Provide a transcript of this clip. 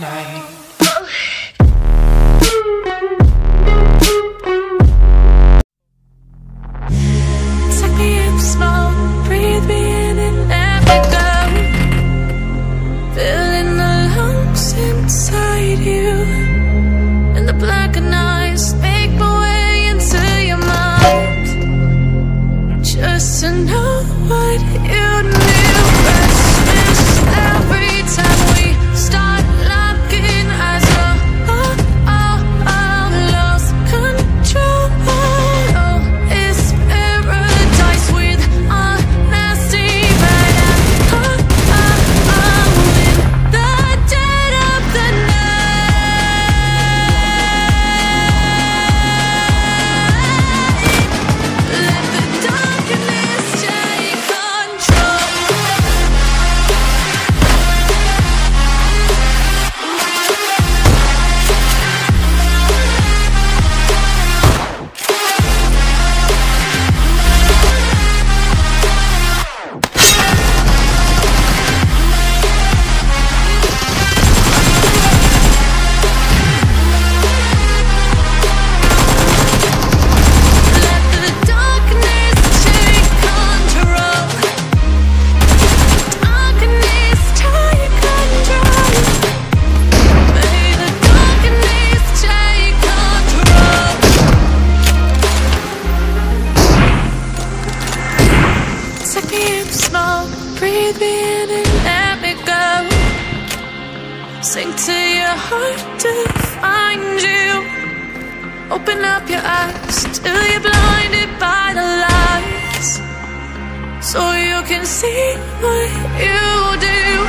night. Breathe me in and let me go. Sink to your heart to find you. Open up your eyes till you're blinded by the lights, so you can see what you do.